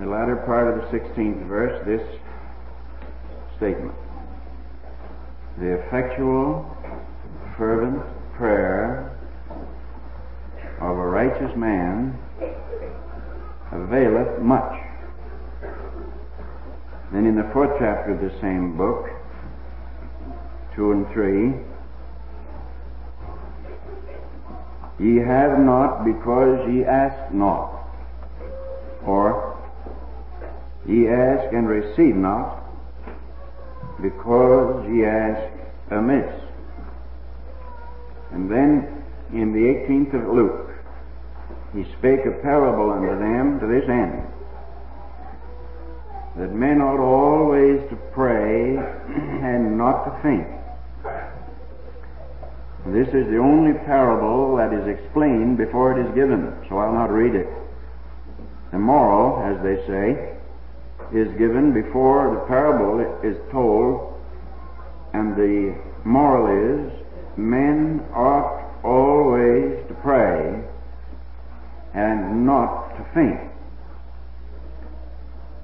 the latter part of the 16th verse, this statement: the effectual, fervent prayer of a righteous man availeth much. Then in the 4th chapter of the same book, 2 and 3, ye have not because ye ask not, or ye ask and receive not, because ye ask amiss. And then in the 18th of Luke, he spake a parable unto them to this end, that men ought always to pray and not to faint. This is the only parable that is explained before it is given, so I'll not read it. The moral, as they say, is given before the parable is told, and the moral is, men ought always to pray and not to faint.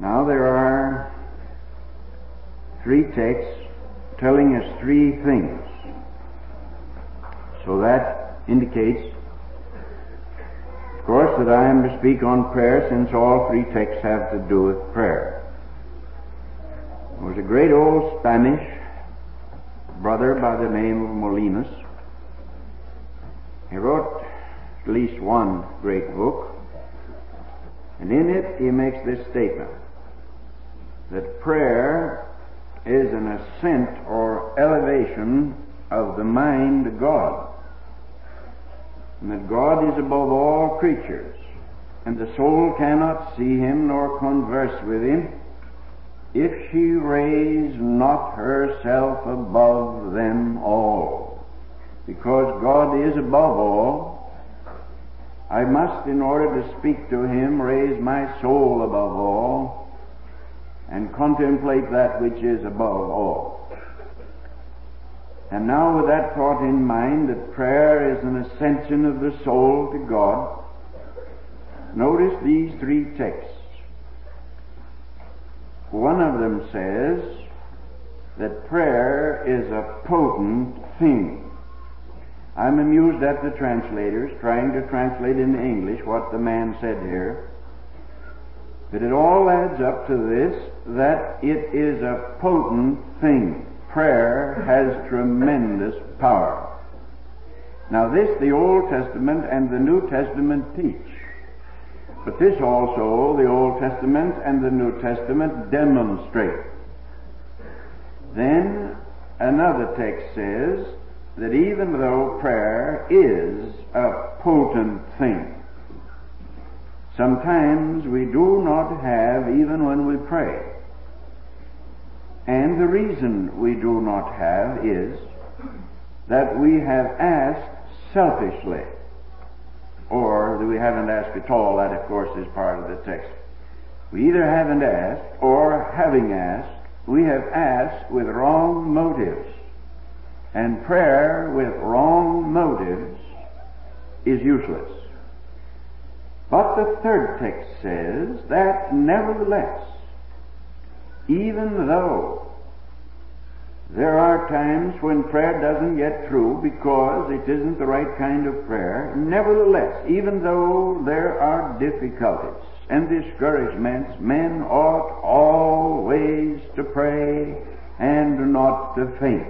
Now there are 3 texts telling us 3 things, so that indicates, of course, that I am to speak on prayer, since all 3 texts have to do with prayer. There was a great old Spanish brother by the name of Molinos. He wrote at least one great book, and in it he makes this statement, that prayer is an ascent or elevation of the mind to God, and that God is above all creatures, and the soul cannot see him nor converse with him if she raise not herself above them all. Because God is above all, I must, in order to speak to him, raise my soul above all and contemplate that which is above all. And now, with that thought in mind, that prayer is an ascension of the soul to God, notice these 3 texts. One of them says that prayer is a potent thing. I'm amused at the translators trying to translate into English what the man said here, but it all adds up to this, that it is a potent thing. Prayer has tremendous power. Now this the Old Testament and the New Testament teach, but this also the Old Testament and the New Testament demonstrate. Then another text says that even though prayer is a potent thing, sometimes we do not have, even when we pray. And the reason we do not have is that we have asked selfishly, or that we haven't asked at all. That, of course, is part of the text. We either haven't asked, or having asked, we have asked with wrong motives. And prayer with wrong motives is useless. But the 3rd text says that nevertheless, even though there are times when prayer doesn't get through because it isn't the right kind of prayer, nevertheless, even though there are difficulties and discouragements, men ought always to pray and not to faint.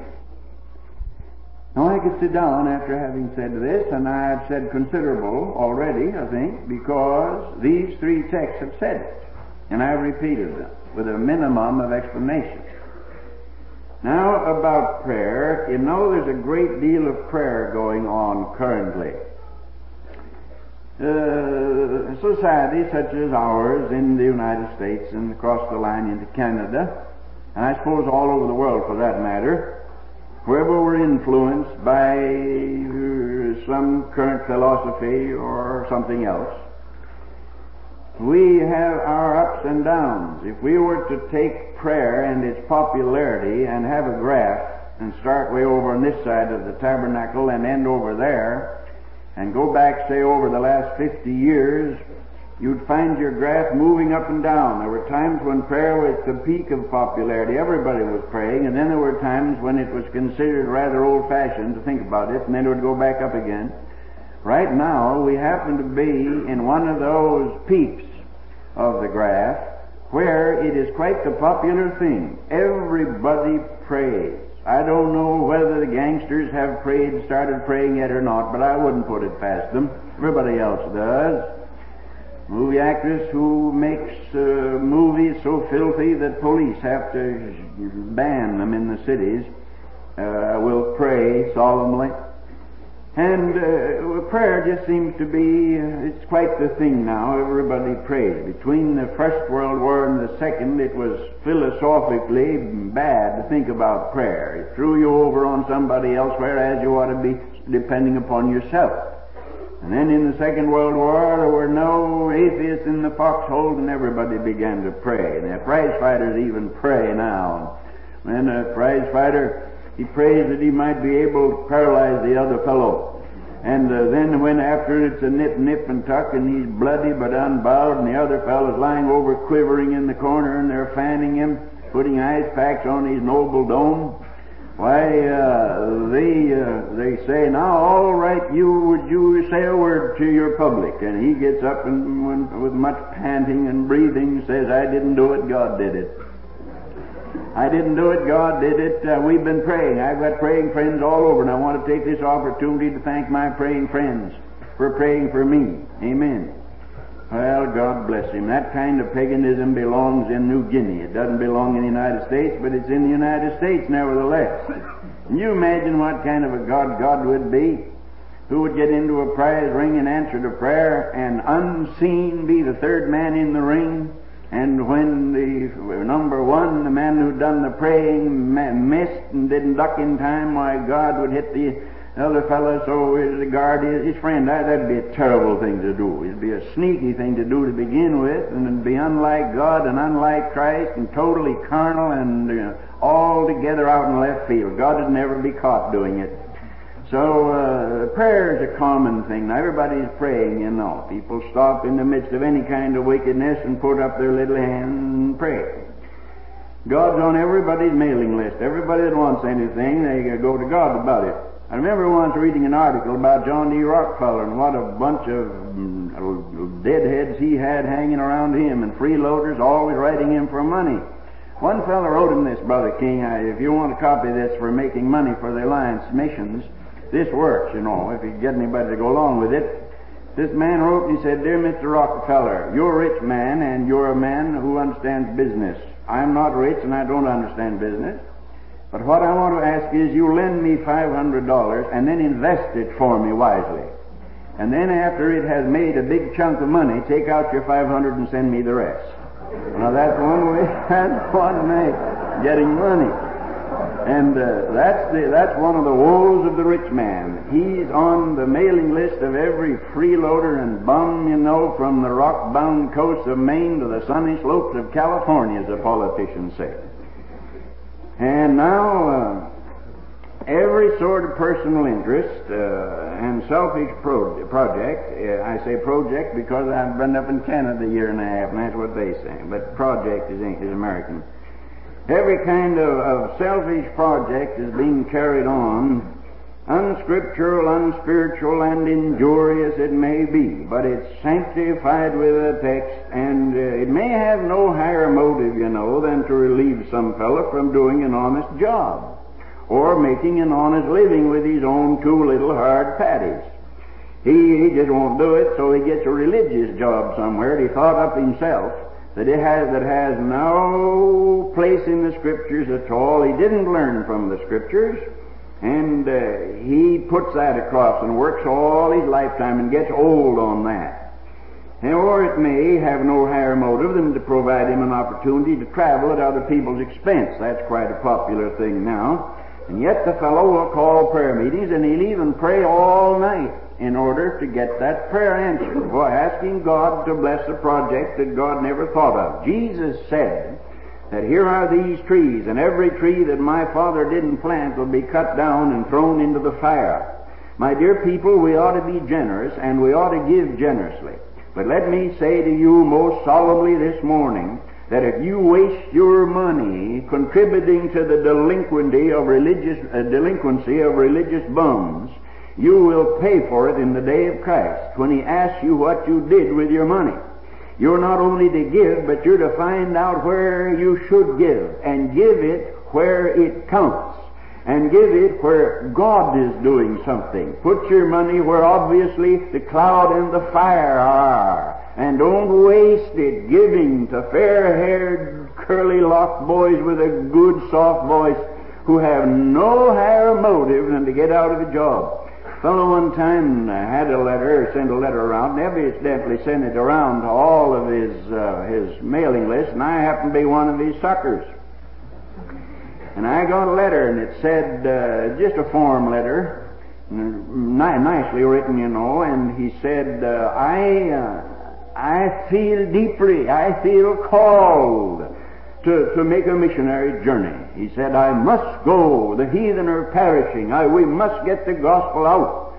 Now I could sit down after having said this, and I have said considerable already, I think, because these 3 texts have said it, and I have repeated them with a minimum of explanation. Now about prayer, you know there's a great deal of prayer going on currently. Societies such as ours in the United States and across the line into Canada, and I suppose all over the world for that matter, wherever we're influenced by some current philosophy or something else, we have our ups and downs. If we were to take prayer and its popularity and have a graph and start way over on this side of the tabernacle and end over there and go back, say, over the last 50 years, you'd find your graph moving up and down. There were times when prayer was the peak of popularity. Everybody was praying, and then there were times when it was considered rather old-fashioned to think about it, and then it would go back up again. Right now, we happen to be in one of those peaks of the graph where it is quite the popular thing. Everybody prays. I don't know whether the gangsters have started praying yet or not, but I wouldn't put it past them. Everybody else does. Movie actress who makes movies so filthy that police have to ban them in the cities will pray solemnly. And prayer just seems to be, it's quite the thing now. Everybody prays. Between the First World War and the Second, it was philosophically bad to think about prayer. It threw you over on somebody else, whereas you ought to be depending upon yourself. And then in the Second World War, there were no atheists in the foxhole, and everybody began to pray. And the prize fighters even pray now. And a prize fighter, he prays that he might be able to paralyze the other fellow. And then when after it's a nip and tuck, and he's bloody but unbowed, and the other fellow's lying over quivering in the corner, and they're fanning him, putting ice packs on his noble dome. Why, they say, now, all right, would you say a word to your public? And he gets up and with much panting and breathing says, I didn't do it, God did it. I didn't do it, God did it. We've been praying. I've got praying friends all over, and I want to take this opportunity to thank my praying friends for praying for me. Amen. Well, God bless him. That kind of paganism belongs in New Guinea. It doesn't belong in the United States, but it's in the United States nevertheless. Can you imagine what kind of a God would be who would get into a prize ring and answer to prayer and unseen be the third man in the ring? And when the number one, the man who'd done the praying, missed and didn't duck in time, why, God would hit the other fellow, so the guard is his friend. That'd be a terrible thing to do. It'd be a sneaky thing to do to begin with, and it'd be unlike God and unlike Christ and totally carnal and altogether out in left field. God would never be caught doing it. So prayer is a common thing. Now, everybody's praying, you know. People stop in the midst of any kind of wickedness and put up their little hand and pray. God's on everybody's mailing list. Everybody that wants anything, they go to God about it. I remember once reading an article about John D. Rockefeller and what a bunch of deadheads he had hanging around him and freeloaders always writing him for money. One fellow wrote him this, Brother King, if you want to copy this for making money for the Alliance missions, this works, you know, if you get anybody to go along with it. This man wrote and he said, Dear Mr. Rockefeller, you're a rich man and you're a man who understands business. I'm not rich and I don't understand business. But what I want to ask is you lend me $500 and then invest it for me wisely. And then after it has made a big chunk of money, take out your $500 and send me the rest. Now that's one way, that's one way getting money. And that's one of the woes of the rich man. He's on the mailing list of every freeloader and bum, you know, from the rock-bound coasts of Maine to the sunny slopes of California, as the politicians say. And now, every sort of personal interest and selfish project, I say project because I've been up in Canada a year and a half, and that's what they say, but project is American. Every kind of selfish project is being carried on, unscriptural, unspiritual, and injurious it may be, but it's sanctified with a text. And it may have no higher motive, you know, than to relieve some fellow from doing an honest job or making an honest living with his own two little hard patties. He just won't do it, so he gets a religious job somewhere that he thought up himself that has no place in the Scriptures at all. He didn't learn from the Scriptures, and he puts that across and works all his lifetime and gets old on that. Or it may have no higher motive than to provide him an opportunity to travel at other people's expense. That's quite a popular thing now. And yet the fellow will call prayer meetings, and he'll even pray all night in order to get that prayer answered. Boy, asking God to bless a project that God never thought of. Jesus said that here are these trees, and every tree that my Father didn't plant will be cut down and thrown into the fire. My dear people, we ought to be generous, and we ought to give generously. But let me say to you most solemnly this morning that if you waste your money contributing to the delinquency of religious bums, you will pay for it in the day of Christ when He asks you what you did with your money. You're not only to give, but you're to find out where you should give and give it where it counts and give it where God is doing something. Put your money where obviously the cloud and the fire are, and don't waste it giving to fair-haired, curly-locked boys with a good, soft voice who have no higher motive than to get out of a job. Fellow one time had a letter, sent a letter around, and evidently sent it around to all of his mailing list, and I happened to be one of these suckers. And I got a letter, and it said, just a form letter, nicely written, you know, and he said, I feel deeply, I feel called to make a missionary journey. He said, I must go. The heathen are perishing. We must get the gospel out.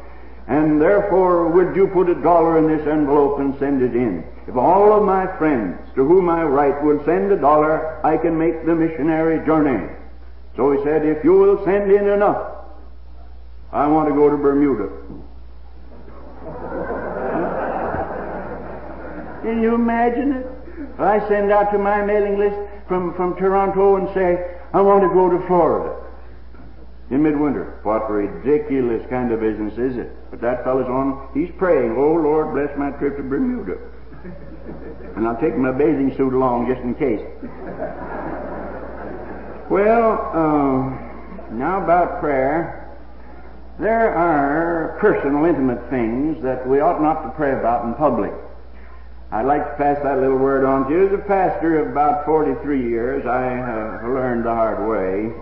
And therefore, would you put $1 in this envelope and send it in? If all of my friends to whom I write will send $1, I can make the missionary journey. So he said, if you will send in enough, I want to go to Bermuda. Can you imagine it? If I send out to my mailing list from Toronto and say, I want to go to Florida in midwinter. What ridiculous kind of business is it? But that fellow's on, he's praying, oh Lord, bless my trip to Bermuda. And I'll take my bathing suit along just in case. Well, now about prayer. There are personal, intimate things that we ought not to pray about in public. I'd like to pass that little word on to you. As a pastor of about 43 years, I have learned the hard way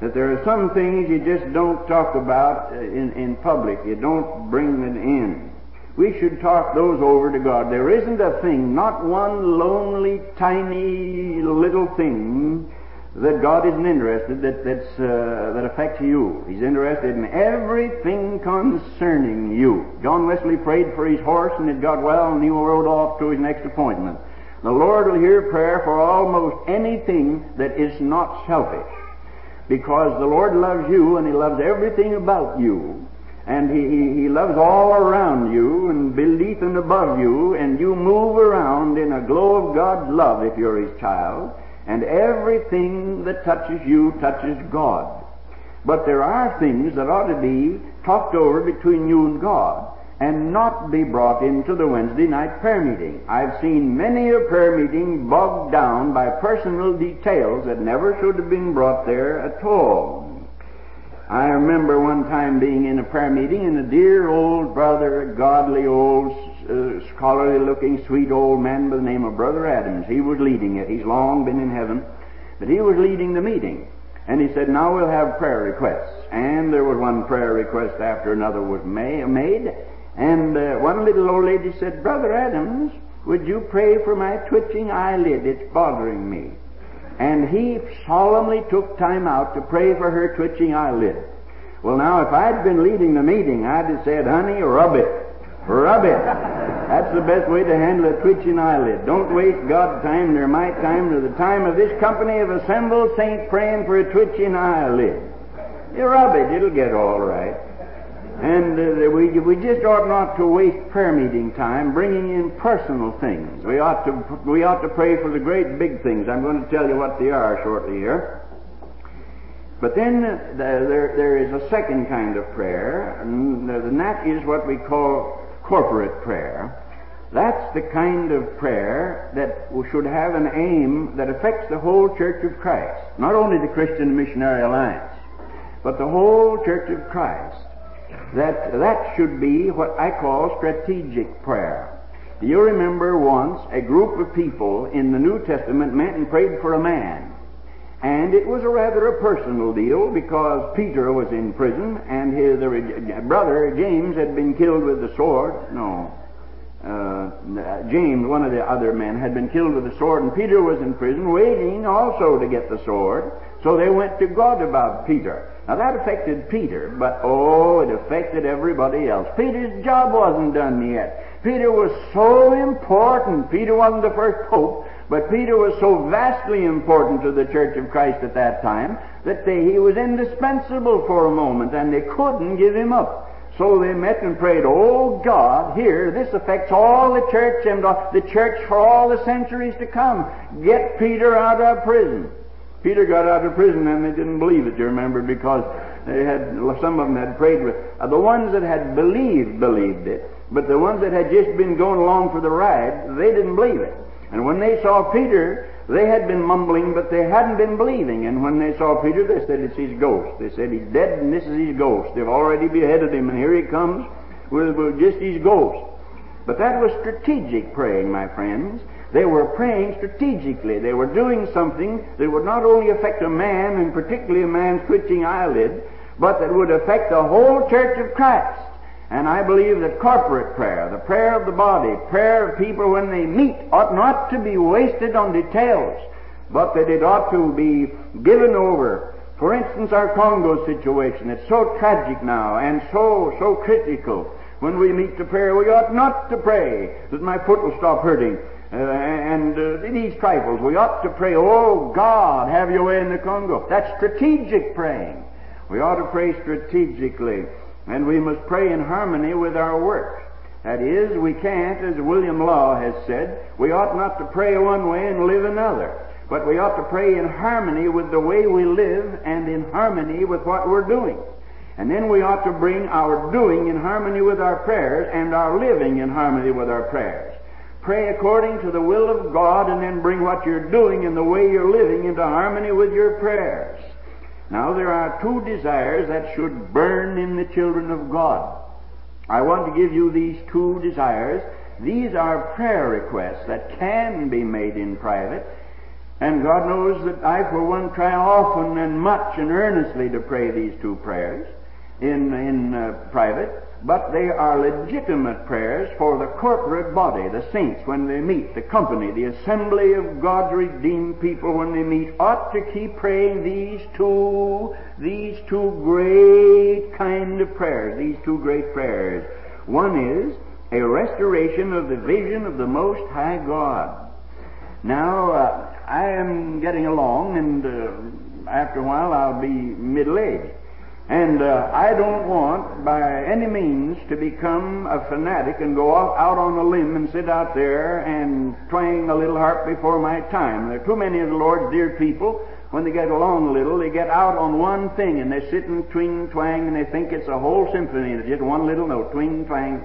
that there are some things you just don't talk about in public. You don't bring it in. We should talk those over to God. There isn't a thing, not one lonely, tiny little thing that God isn't interested that affects you. He's interested in everything concerning you. John Wesley prayed for his horse and it got well and he rode off to his next appointment. The Lord will hear prayer for almost anything that is not selfish, because the Lord loves you and He loves everything about you, and He loves all around you and beneath and above you, and you move around in a glow of God's love if you're His child. And everything that touches you touches God. But there are things that ought to be talked over between you and God and not be brought into the Wednesday night prayer meeting. I've seen many a prayer meeting bogged down by personal details that never should have been brought there at all. I remember one time being in a prayer meeting, and a dear old brother, godly old scholarly looking sweet old man by the name of Brother Adams, he was leading it. He's long been in heaven, but he was leading the meeting, and he said, now we'll have prayer requests. And there was one prayer request after another was made, and one little old lady said, Brother Adams, would you pray for my twitching eyelid? It's bothering me. And he solemnly took time out to pray for her twitching eyelid. Well, now, if I'd been leading the meeting, I'd have said, honey, rub it. Rub it. That's the best way to handle a twitching eyelid. Don't waste God's time nor my time nor the time of this company of assembled saints praying for a twitching eyelid. You rub it. It'll get all right. And we just ought not to waste prayer meeting time bringing in personal things. We ought to pray for the great big things. I'm going to tell you what they are shortly here. But then there is a second kind of prayer, and that is what we call corporate prayer. That's the kind of prayer that should have an aim that affects the whole Church of Christ, not only the Christian Missionary Alliance, but the whole Church of Christ. That should be what I call strategic prayer. Do you remember once a group of people in the New Testament met and prayed for a man? And it was rather a personal deal, because Peter was in prison and his brother James had been killed with the sword. James, one of the other men, had been killed with the sword, and Peter was in prison waiting also to get the sword. So they went to God about Peter. Now that affected Peter, but oh, it affected everybody else. Peter's job wasn't done yet. Peter was so important. Peter wasn't the first pope, but Peter was so vastly important to the Church of Christ at that time that he was indispensable for a moment, and they couldn't give him up. So they met and prayed, "Oh God, here, this affects all the church and the church for all the centuries to come. Get Peter out of prison." Peter got out of prison, and they didn't believe it, you remember, because they had, some of them had prayed with. The ones that had believed it, but the ones that had just been going along for the ride, they didn't believe it. And when they saw Peter, they had been mumbling, but they hadn't been believing. And when they saw Peter, they said, "It's his ghost." They said, "He's dead, and this is his ghost. They've already beheaded him, and here he comes with just his ghost." But that was strategic praying, my friends. They were praying strategically. They were doing something that would not only affect a man, and particularly a man's twitching eyelid, but that would affect the whole Church of Christ. And I believe that corporate prayer, the prayer of the body, prayer of people when they meet, ought not to be wasted on details, but that it ought to be given over. For instance, our Congo situation, it's so tragic now and so critical. When we meet to prayer, we ought not to pray that my foot will stop hurting. These trifles, we ought to pray, "Oh God, have your way in the Congo." That's strategic praying. We ought to pray strategically. And we must pray in harmony with our work. That is, we can't, as William Law has said, we ought not to pray one way and live another. But we ought to pray in harmony with the way we live and in harmony with what we're doing. And then we ought to bring our doing in harmony with our prayers and our living in harmony with our prayers. Pray according to the will of God, and then bring what you're doing and the way you're living into harmony with your prayers. Now, there are two desires that should burn in the children of God. I want to give you these two desires. These are prayer requests that can be made in private. And God knows that I, for one, try often and much and earnestly to pray these two prayers in private. But they are legitimate prayers for the corporate body, the saints when they meet, the company, the assembly of God's redeemed people when they meet, ought to keep praying these two great kind of prayers, these two great prayers. One is a restoration of the vision of the Most High God. Now, I am getting along, and after a while I'll be middle-aged. And I don't want, by any means, to become a fanatic and go out on a limb and sit out there and twang a little harp before my time. There are too many of the Lord's dear people, when they get along a little, they get out on one thing, and they sit and twing, twang, and they think it's a whole symphony, and it's just one little note, twing, twang.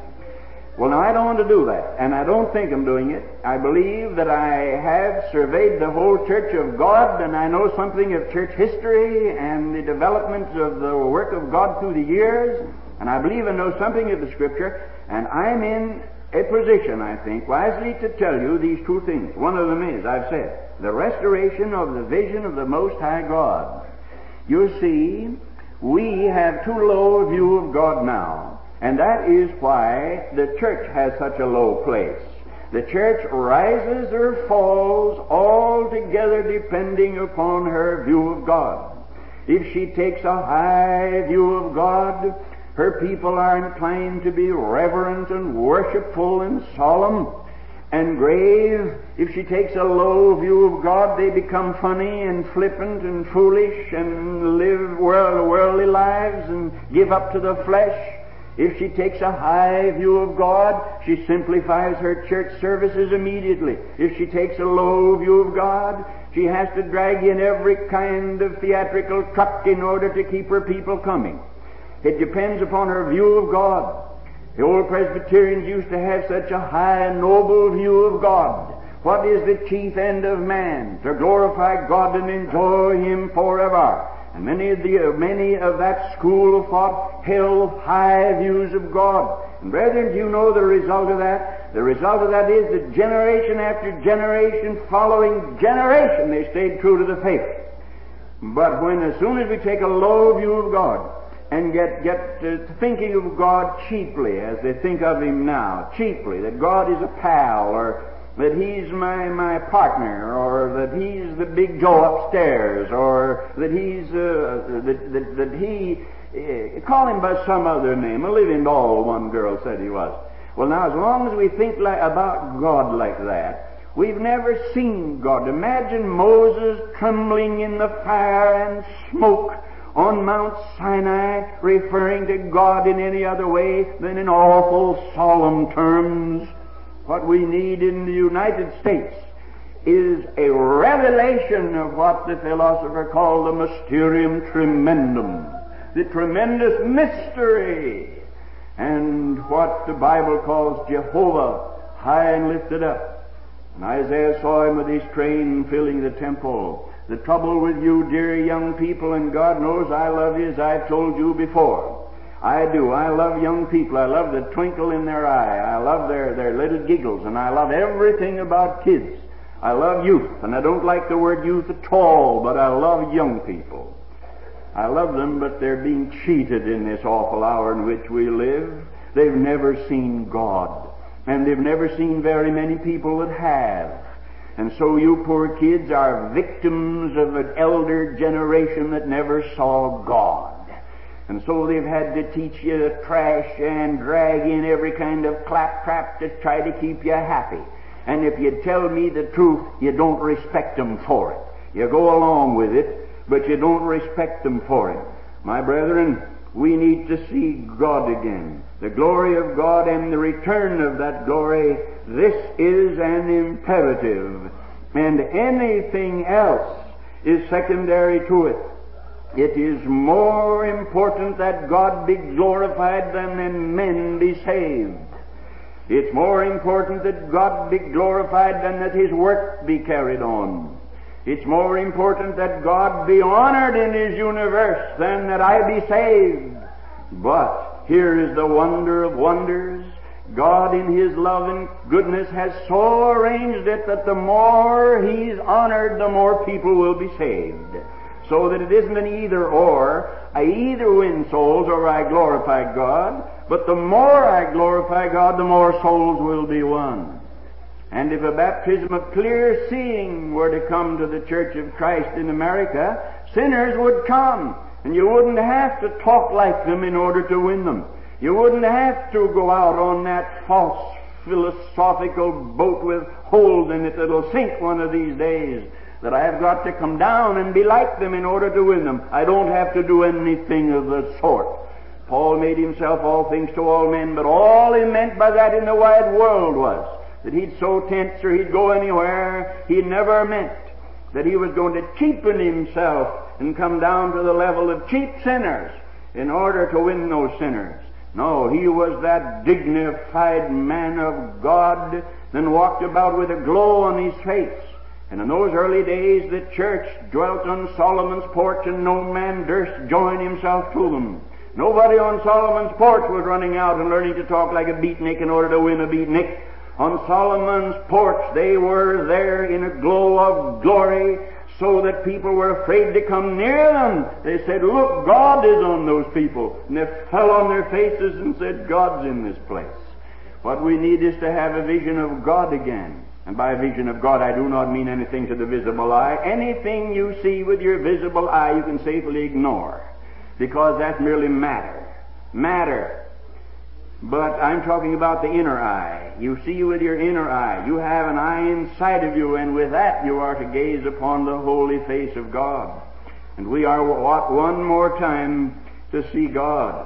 Well, now, I don't want to do that, and I don't think I'm doing it. I believe that I have surveyed the whole Church of God, and I know something of church history and the developments of the work of God through the years, and I believe I know something of the Scripture, and I'm in a position, I think, wisely to tell you these two things. One of them is, I've said, the restoration of the vision of the Most High God. You see, we have too low a view of God now. And that is why the church has such a low place. The church rises or falls altogether depending upon her view of God. If she takes a high view of God, her people are inclined to be reverent and worshipful and solemn and grave. If she takes a low view of God, they become funny and flippant and foolish and live worldly lives and give up to the flesh. If she takes a high view of God, she simplifies her church services immediately. If she takes a low view of God, she has to drag in every kind of theatrical truck in order to keep her people coming. It depends upon her view of God. The old Presbyterians used to have such a high and noble view of God. What is the chief end of man? To glorify God and enjoy Him forever. And many of that school of thought held high views of God. And brethren, do you know the result of that? The result of that is that generation after generation following generation, they stayed true to the faith. But as soon as we take a low view of God and get thinking of God cheaply, as they think of Him now, cheaply, that God is a pal or that he's my partner, or that he's the big Joe upstairs, or that he's call him by some other name, a living doll, one girl said he was. Well, now, as long as we think about God like that, we've never seen God. Imagine Moses trembling in the fire and smoke on Mount Sinai, referring to God in any other way than in awful, solemn terms. What we need in the United States is a revelation of what the philosopher called the mysterium tremendum, the tremendous mystery, and what the Bible calls Jehovah, high and lifted up. And Isaiah saw him with his train filling the temple. The trouble with you, dear young people, and God knows I love you, as I've told you before. I do. I love young people. I love the twinkle in their eye. I love their little giggles, and I love everything about kids. I love youth, and I don't like the word youth at all, but I love young people. I love them, but they're being cheated in this awful hour in which we live. They've never seen God, and they've never seen very many people that have. And so you poor kids are victims of an elder generation that never saw God. And so they've had to teach you to trash and drag in every kind of claptrap to try to keep you happy. And if you tell me the truth, you don't respect them for it. You go along with it, but you don't respect them for it. My brethren, we need to see God again, the glory of God and the return of that glory. This is an imperative, and anything else is secondary to it. It is more important that God be glorified than that men be saved. It's more important that God be glorified than that His work be carried on. It's more important that God be honored in His universe than that I be saved. But here is the wonder of wonders. God in His love and goodness has so arranged it that the more He's honored, the more people will be saved. So that it isn't an either-or. I either win souls or I glorify God. But the more I glorify God, the more souls will be won. And if a baptism of clear seeing were to come to the Church of Christ in America, sinners would come. And you wouldn't have to talk like them in order to win them. You wouldn't have to go out on that false philosophical boat with holes in it that'll sink one of these days, that I have got to come down and be like them in order to win them. I don't have to do anything of the sort. Paul made himself all things to all men, but all he meant by that in the wide world was that he'd sow tents or he'd go anywhere. He never meant that he was going to cheapen himself and come down to the level of cheap sinners in order to win those sinners. No, he was that dignified man of God, then walked about with a glow on his face. And in those early days, the church dwelt on Solomon's porch, and no man durst join himself to them. Nobody on Solomon's porch was running out and learning to talk like a beatnik in order to win a beatnik. On Solomon's porch, they were there in a glow of glory, so that people were afraid to come near them. They said, "Look, God is on those people." And they fell on their faces and said, "God's in this place." What we need is to have a vision of God again. And by a vision of God, I do not mean anything to the visible eye. Anything you see with your visible eye, you can safely ignore, because that's merely matter. But I'm talking about the inner eye. You see with your inner eye. You have an eye inside of you, and with that you are to gaze upon the holy face of God. And we are wrought one more time to see God.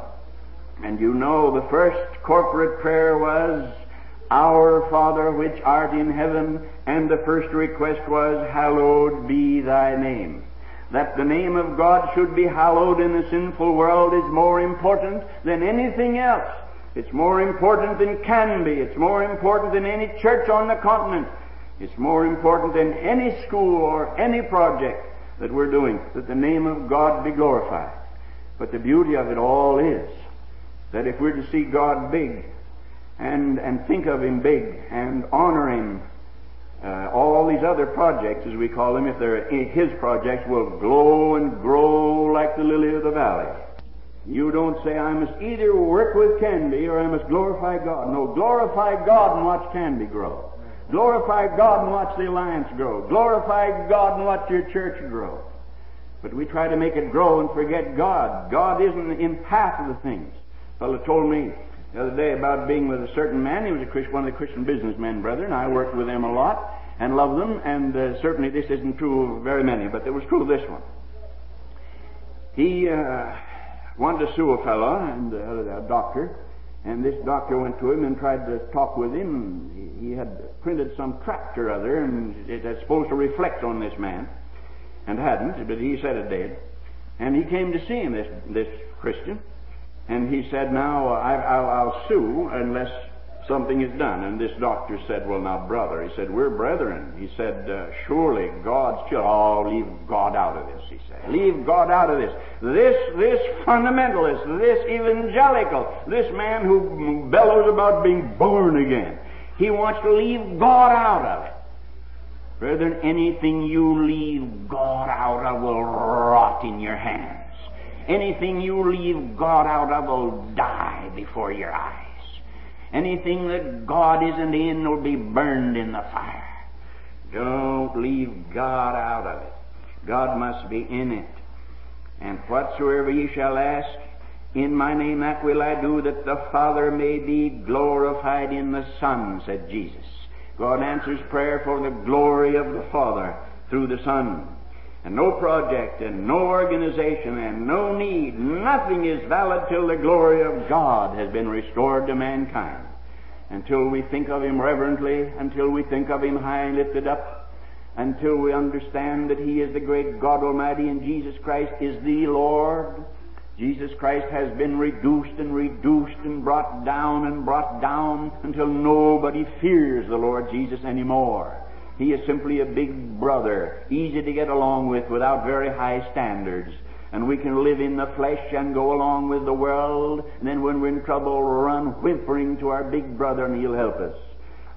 And you know the first corporate prayer was, "Our Father which art in heaven," and the first request was, "Hallowed be thy name." That the name of God should be hallowed in the sinful world is more important than anything else. It's more important than can be. It's more important than any church on the continent. It's more important than any school or any project that we're doing, that the name of God be glorified. But the beauty of it all is that if we're to see God big, and think of Him big and honor Him, all these other projects, as we call them, if they're His projects, will glow and grow like the lily of the valley. You don't say, "I must either work with Candy or I must glorify God." No, glorify God and watch Candy grow. Glorify God and watch the Alliance grow. Glorify God and watch your church grow. But we try to make it grow and forget God. God isn't in half of the things. A fellow told me the other day about being with a certain man. He was one of the Christian businessmen, brethren. I worked with them a lot and loved them, and certainly this isn't true of very many, but it was true of this one. He wanted to sue a fellow, and a doctor, and this doctor went to him and tried to talk with him. He had printed some tract or other, and it was supposed to reflect on this man, and hadn't, but he said it did. And he came to see him, this Christian, and he said, now, I'll sue unless something is done. And this doctor said, well, now, brother, he said, we're brethren. He said, surely God's children. Oh, leave God out of this, he said. Leave God out of this. This fundamentalist, this evangelical, this man who bellows about being born again, he wants to leave God out of it. Brethren, anything you leave God out of will rot in your hands. Anything you leave God out of will die before your eyes. Anything that God isn't in will be burned in the fire. Don't leave God out of it. God must be in it. And whatsoever ye shall ask, in my name that will I do, that the Father may be glorified in the Son, said Jesus. God answers prayer for the glory of the Father through the Son. And no project and no organization and no need, nothing is valid till the glory of God has been restored to mankind. Until we think of Him reverently, until we think of Him high and lifted up, until we understand that He is the great God Almighty and Jesus Christ is the Lord. Jesus Christ has been reduced and reduced and brought down until nobody fears the Lord Jesus anymore. He is simply a big brother, easy to get along with without very high standards. And we can live in the flesh and go along with the world, and then when we're in trouble, run whimpering to our big brother and he'll help us.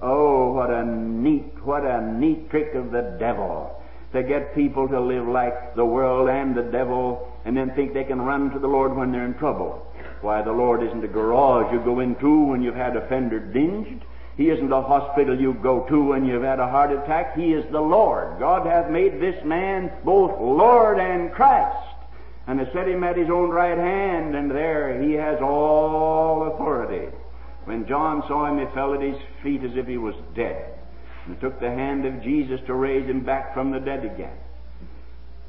Oh, what a neat trick of the devil to get people to live like the world and the devil and then think they can run to the Lord when they're in trouble. Why, the Lord isn't a garage you go into when you've had a fender dinged. He isn't a hospital you go to when you've had a heart attack. He is the Lord. God hath made this man both Lord and Christ, and has set him at his own right hand, and there he has all authority. When John saw him, he fell at his feet as if he was dead, and took the hand of Jesus to raise him back from the dead again.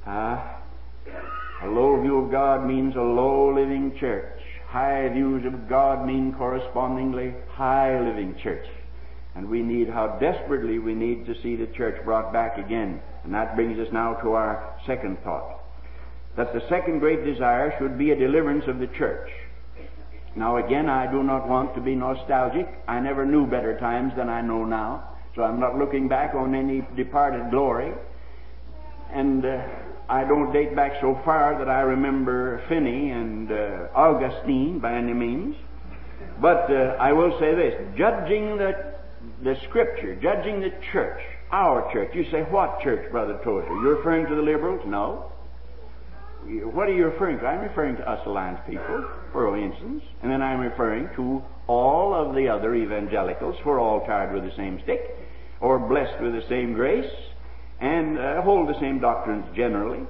A low view of God means a low living church. High views of God mean correspondingly high living church. And how desperately we need to see the church brought back again. And that brings us now to our second thought, that the second great desire should be a deliverance of the church. Now again, I do not want to be nostalgic. I never knew better times than I know now, so I'm not looking back on any departed glory. And I don't date back so far that I remember Finney and Augustine by any means. But I will say this, judging the Scripture, judging the church, our church. You say, what church, Brother Tozer? You're referring to the liberals? No. What are you referring to? I'm referring to us Alliance people, for instance, and then I'm referring to all of the other evangelicals, who are all tied with the same stick, or blessed with the same grace, and hold the same doctrines generally.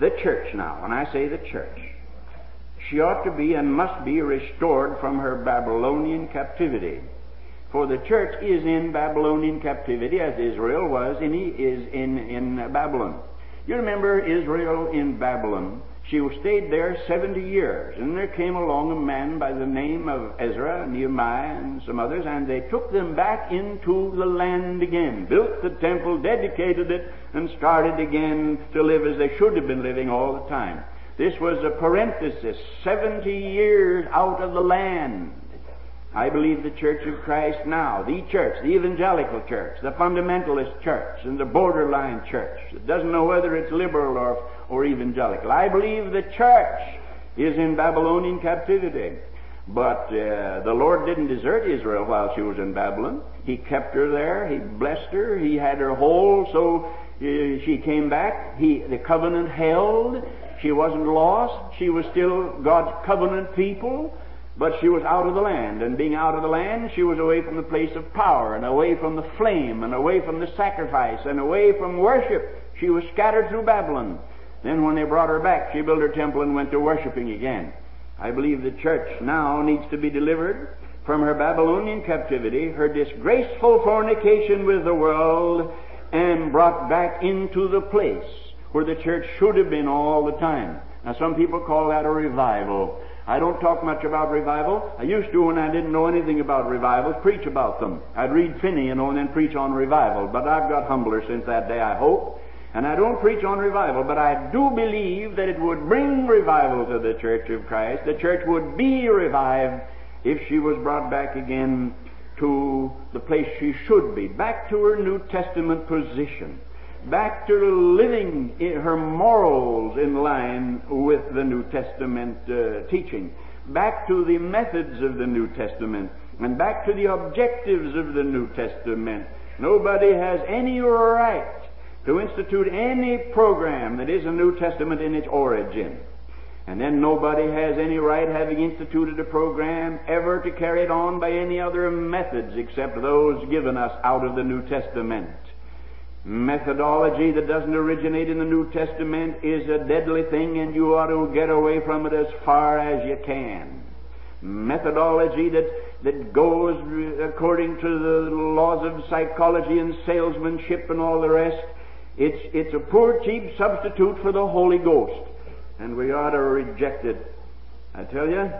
The church now, when I say the church, she ought to be and must be restored from her Babylonian captivity. For the church is in Babylonian captivity, as Israel was in Babylon. You remember Israel in Babylon. She stayed there 70 years, and there came along a man by the name of Ezra, Nehemiah, and some others, and they took them back into the land again, built the temple, dedicated it, and started again to live as they should have been living all the time. This was a parenthesis, 70 years out of the land. I believe the Church of Christ now, the church, the evangelical church, the fundamentalist church, and the borderline church that doesn't know whether it's liberal or evangelical. I believe the church is in Babylonian captivity. But the Lord didn't desert Israel while she was in Babylon. He kept her there. He blessed her. He had her whole, so she came back. The covenant held. She wasn't lost. She was still God's covenant people. But she was out of the land, and being out of the land, she was away from the place of power, and away from the flame, and away from the sacrifice, and away from worship. She was scattered through Babylon. Then when they brought her back, she built her temple and went to worshiping again. I believe the church now needs to be delivered from her Babylonian captivity, her disgraceful fornication with the world, and brought back into the place where the church should have been all the time. Now, some people call that a revival. I don't talk much about revival. I used to, when I didn't know anything about revivals, preach about them. I'd read Finney, you know, and then preach on revival. But I've got humbler since that day, I hope. And I don't preach on revival, but I do believe that it would bring revival to the Church of Christ. The church would be revived if she was brought back again to the place she should be, back to her New Testament position, back to living her morals in line with the New Testament teaching, back to the methods of the New Testament, and back to the objectives of the New Testament. Nobody has any right to institute any program that is a New Testament in its origin. And then nobody has any right, having instituted a program, ever to carry it on by any other methods except those given us out of the New Testament. Methodology that doesn't originate in the New Testament is a deadly thing, and you ought to get away from it as far as you can. Methodology that goes according to the laws of psychology and salesmanship and all the rest, it's a poor, cheap substitute for the Holy Ghost. And we ought to reject it. I tell you,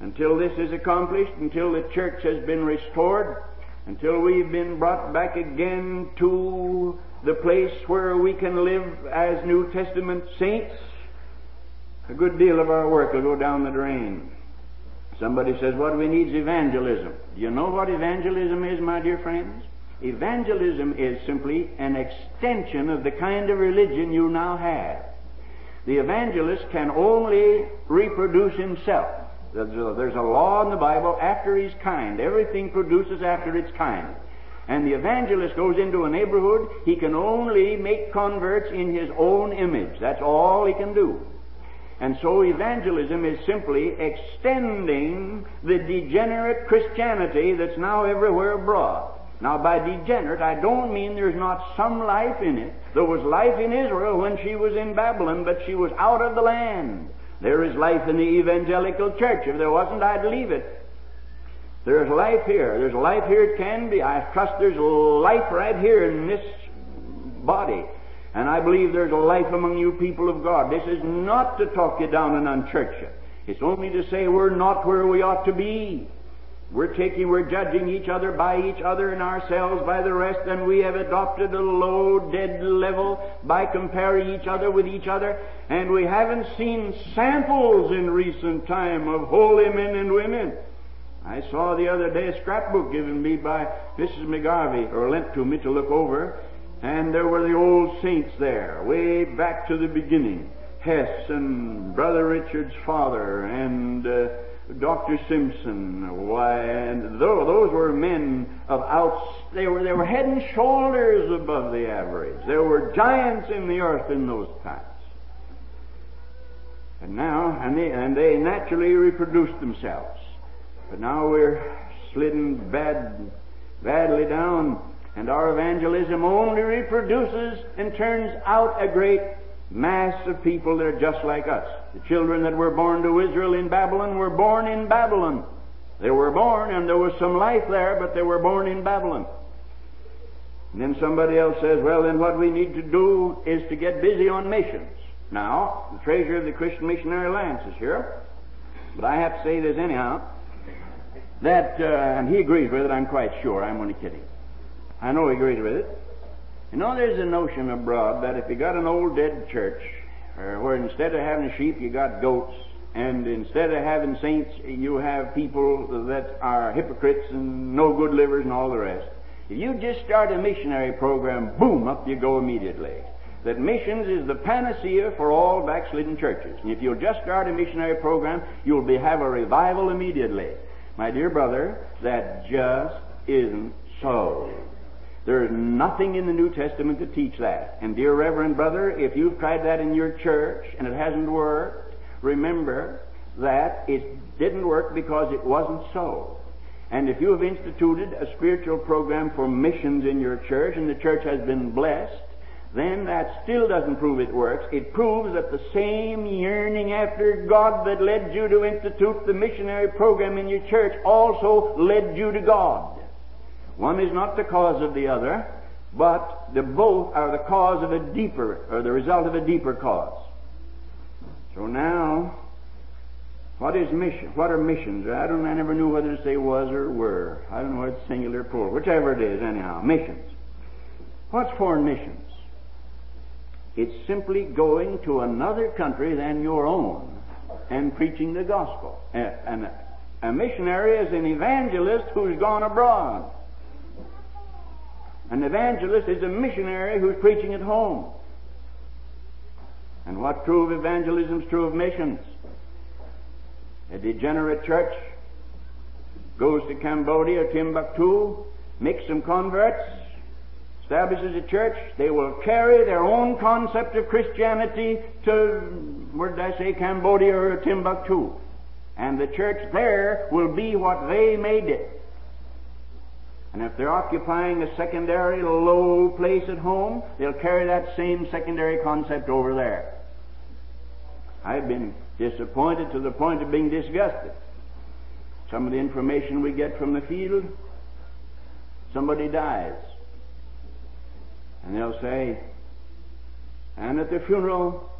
until this is accomplished, until the church has been restored, until we've been brought back again to the place where we can live as New Testament saints, a good deal of our work will go down the drain. Somebody says, what we need is evangelism. Do you know what evangelism is, my dear friends? Evangelism is simply an extension of the kind of religion you now have. The evangelist can only reproduce himself. There's a law in the Bible, after his kind. Everything produces after its kind. And the evangelist goes into a neighborhood, he can only make converts in his own image. That's all he can do. And so evangelism is simply extending the degenerate Christianity that's now everywhere abroad. Now, by degenerate, I don't mean there's not some life in it. There was life in Israel when she was in Babylon, but she was out of the land. There is life in the evangelical church. If there wasn't, I'd leave it. There's life here. There's life here at Canby. I trust there's life right here in this body. And I believe there's life among you people of God. This is not to talk you down and unchurch you. It's only to say we're not where we ought to be. We're judging each other by each other and ourselves by the rest, and we have adopted a low, dead level by comparing each other with each other, and we haven't seen samples in recent time of holy men and women. I saw the other day a scrapbook given me by Mrs. McGarvey, or lent to me to look over, and there were the old saints there, way back to the beginning. Hess and Brother Richard's father, and Dr. Simpson, why, and those were men of they were head and shoulders above the average. There were giants in the earth in those times. And now, and they naturally reproduced themselves. But now we're slidden badly down, and our evangelism only reproduces and turns out a great mass of people that are just like us. The children that were born to Israel in Babylon were born in Babylon. They were born, and there was some life there, but they were born in Babylon. And then somebody else says, well, then what we need to do is to get busy on missions. Now, the treasurer of the Christian Missionary Alliance is here, but I have to say this anyhow, that, and he agrees with it, I'm quite sure, I'm only kidding. I know he agrees with it. You know, there's a notion abroad that if you got an old dead church, or where instead of having sheep you got goats, and instead of having saints you have people that are hypocrites and no good livers and all the rest, if you just start a missionary program, boom, up you go immediately. That missions is the panacea for all backslidden churches. And if you'll just start a missionary program, you'll have a revival immediately. My dear brother, that just isn't so. There is nothing in the New Testament to teach that. And dear reverend brother, if you've tried that in your church and it hasn't worked, remember that it didn't work because it wasn't so. And if you have instituted a spiritual program for missions in your church and the church has been blessed, then that still doesn't prove it works. It proves that the same yearning after God that led you to institute the missionary program in your church also led you to God. One is not the cause of the other, but the both are the cause of a deeper, or the result of a deeper cause. So now, what is mission? What are missions? I never knew whether to say was or were. I don't know whether it's singular or plural. Whichever it is, anyhow. Missions. What's foreign missions? It's simply going to another country than your own and preaching the gospel. A missionary is an evangelist who's gone abroad. An evangelist is a missionary who's preaching at home. And what's true of evangelism is true of missions. A degenerate church goes to Cambodia or Timbuktu, makes some converts, establishes a church. They will carry their own concept of Christianity to, Cambodia or Timbuktu. And the church there will be what they made it. And if they're occupying a secondary low place at home, they'll carry that same secondary concept over there. I've been disappointed to the point of being disgusted. Some of the information we get from the field, somebody dies. And they'll say, and at the funeral,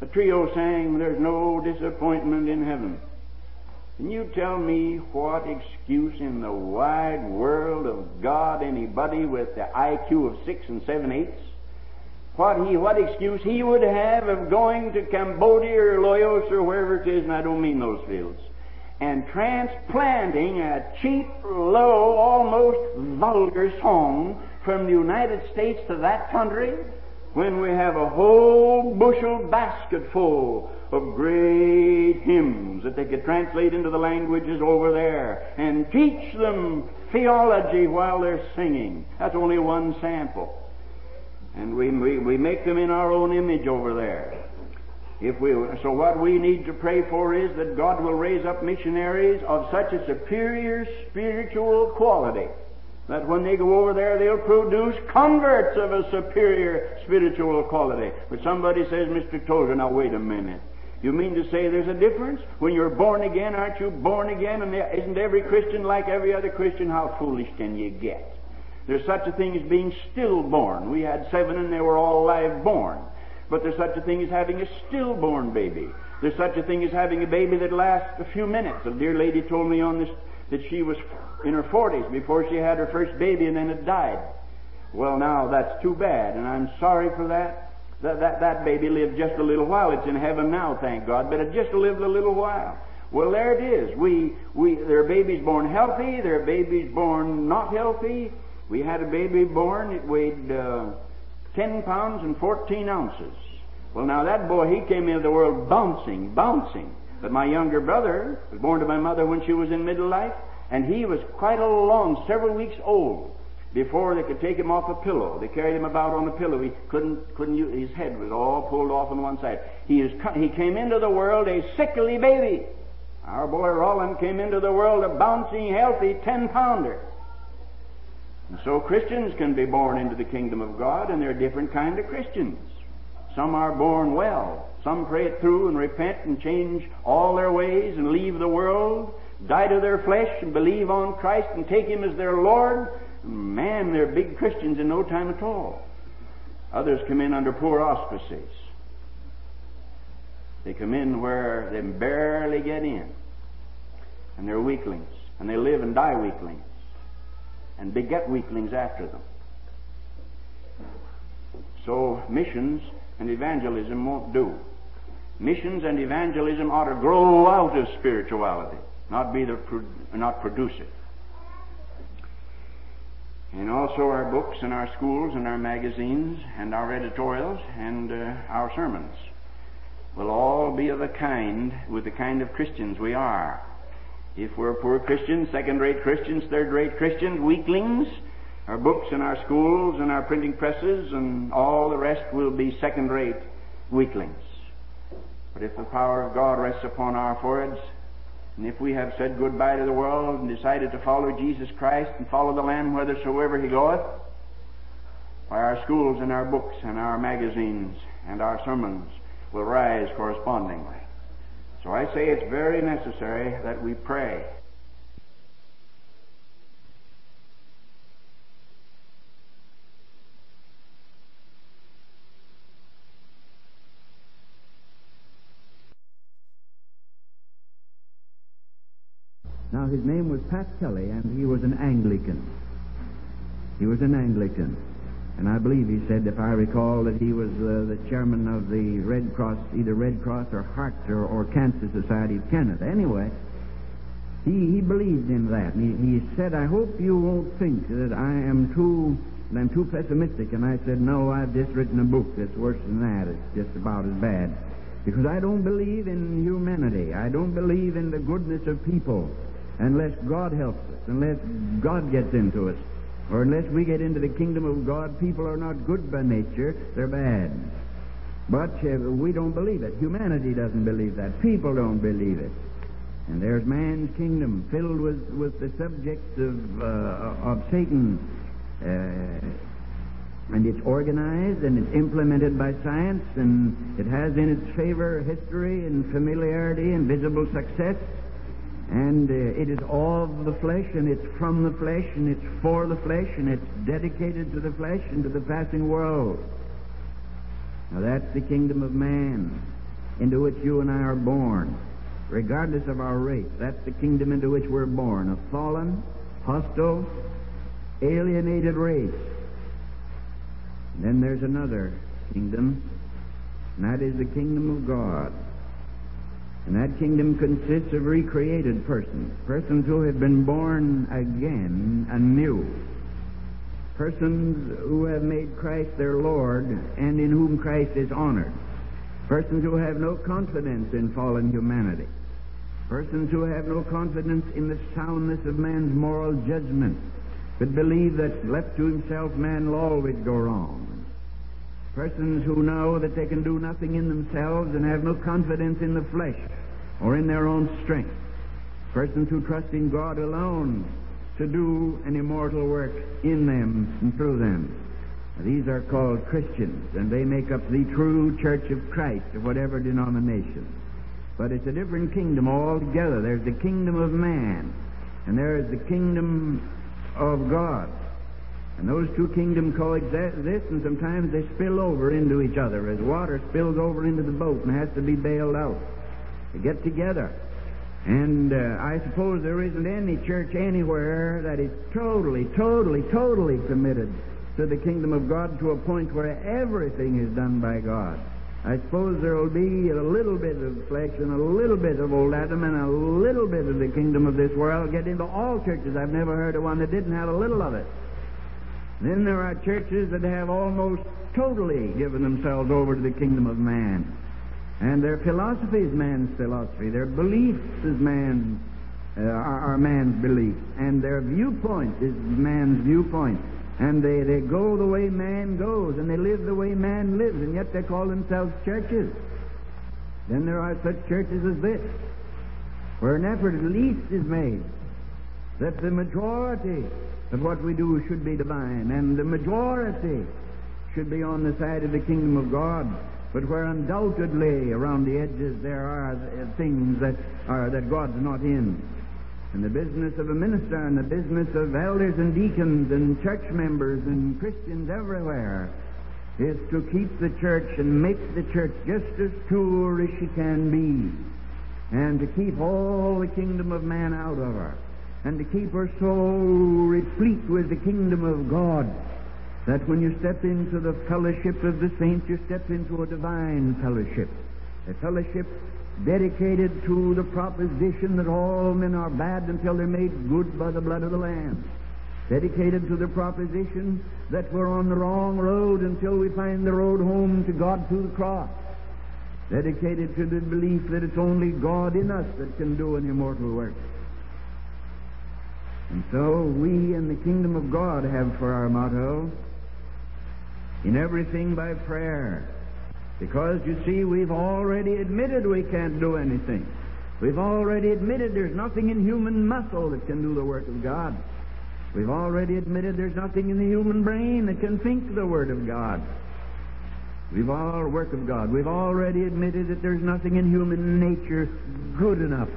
a trio sang, "There's no disappointment in heaven." Can you tell me what excuse in the wide world of God anybody with the IQ of 6 and 7/8, what excuse he would have of going to Cambodia or Laos or wherever it is, and I don't mean those fields, and transplanting a cheap, low, almost vulgar song from the United States to that country when we have a whole bushel basket full of great hymns that they could translate into the languages over there and teach them theology while they're singing. That's only one sample. And we make them in our own image over there. So what we need to pray for is that God will raise up missionaries of such a superior spiritual quality that when they go over there, they'll produce converts of a superior spiritual quality. But somebody says, "Mr. Tozer, now wait a minute. You mean to say there's a difference? When you're born again, aren't you born again? And isn't every Christian like every other Christian?" How foolish can you get? There's such a thing as being stillborn. We had 7 and they were all live-born. But there's such a thing as having a stillborn baby. There's such a thing as having a baby that lasts a few minutes. A dear lady told me on this that she was in her 40s before she had her first baby, and then it died. Well, now, that's too bad, and I'm sorry for that. That baby lived just a little while. It's in heaven now, thank God, but it just lived a little while. Well, there it is. There are babies born healthy. There are babies born not healthy. We had a baby born. It weighed 10 pounds and 14 ounces. Well, now, that boy, he came into the world bouncing. But my younger brother was born to my mother when she was in middle life, and he was quite along, several weeks old, before they could take him off a pillow. They carried him about on a pillow. He couldn't his head was all pulled off on one side. He came into the world a sickly baby. Our boy Roland came into the world a bouncing, healthy 10-pounder. And so Christians can be born into the kingdom of God, and there are different kind of Christians. Some are born well. Some pray it through and repent and change all their ways and leave the world, die to their flesh and believe on Christ and take Him as their Lord. Man, they're big Christians in no time at all. Others come in under poor auspices. They come in where they barely get in. And they're weaklings. And they live and die weaklings. And beget weaklings after them. So missions and evangelism won't do. Missions and evangelism ought to grow out of spirituality, not produce it. And also our books and our schools and our magazines and our editorials and our sermons will all be with the kind of Christians we are. If we're poor Christians, second-rate Christians, third-rate Christians, weaklings, our books and our schools and our printing presses and all the rest will be second-rate weaklings. But if the power of God rests upon our foreheads, and if we have said goodbye to the world and decided to follow Jesus Christ and follow the Lamb whithersoever He goeth, why, our schools and our books and our magazines and our sermons will rise correspondingly. So I say it's very necessary that we pray. Now, his name was Pat Kelly, and he was an Anglican. He was an Anglican. And I believe he said, if I recall, that he was the chairman of the Red Cross, either Red Cross or Heart or Cancer Society of Canada. Anyway, he believed in that. He said, I hope you won't think that I'm too pessimistic. And I said, no, I've just written a book that's worse than that. It's just about as bad. Because I don't believe in humanity. I don't believe in the goodness of people unless God helps us, unless God gets into us. Or unless we get into the kingdom of God, people are not good by nature, they're bad. But we don't believe it. Humanity doesn't believe that. People don't believe it. And there's man's kingdom filled with the subjects of Satan. And it's organized and it's implemented by science, and it has in its favor history and familiarity and visible success. And it is of the flesh, and it's from the flesh, and it's for the flesh, and it's dedicated to the flesh and to the passing world. Now that's the kingdom of man into which you and I are born, regardless of our race. That's the kingdom into which we're born, a fallen, hostile, alienated race. And then there's another kingdom, and that is the kingdom of God. And that kingdom consists of recreated persons, persons who have been born again anew, persons who have made Christ their Lord and in whom Christ is honored, persons who have no confidence in fallen humanity, persons who have no confidence in the soundness of man's moral judgment, but believe that left to himself man will always go wrong. Persons who know that they can do nothing in themselves and have no confidence in the flesh or in their own strength. Persons who trust in God alone to do an immortal work in them and through them. These are called Christians, and they make up the true Church of Christ of whatever denomination. But it's a different kingdom altogether. There's the kingdom of man, and there is the kingdom of God. And those two kingdoms coexist, and sometimes they spill over into each other, as water spills over into the boat and has to be bailed out. They get together. And I suppose there isn't any church anywhere that is totally, totally, totally committed to the kingdom of God to a point where everything is done by God. I suppose there will be a little bit of flesh and a little bit of old Adam and a little bit of the kingdom of this world. Get into all churches. I've never heard of one that didn't have a little of it. Then there are churches that have almost totally given themselves over to the kingdom of man. And their philosophy is man's philosophy. Their beliefs is are man's beliefs. And their viewpoint is man's viewpoint. And they go the way man goes, and they live the way man lives, and yet they call themselves churches. Then there are such churches as this, where an effort at least is made that the majority of what we do should be divine, and the majority should be on the side of the kingdom of God, but where undoubtedly around the edges there are things that God's not in. And the business of a minister and the business of elders and deacons and church members and Christians everywhere is to keep the church and make the church just as pure as she can be, and to keep all the kingdom of man out of her, and to keep her soul replete with the kingdom of God, that when you step into the fellowship of the saints, you step into a divine fellowship, a fellowship dedicated to the proposition that all men are bad until they're made good by the blood of the Lamb, dedicated to the proposition that we're on the wrong road until we find the road home to God through the cross, dedicated to the belief that it's only God in us that can do an immortal work. And so we in the kingdom of God have for our motto, in everything by prayer, Because, you see, we've already admitted we can't do anything. We've already admitted there's nothing in human muscle that can do the work of God. We've already admitted there's nothing in the human brain that can think the Word of God. We've already admitted that there's nothing in human nature good enough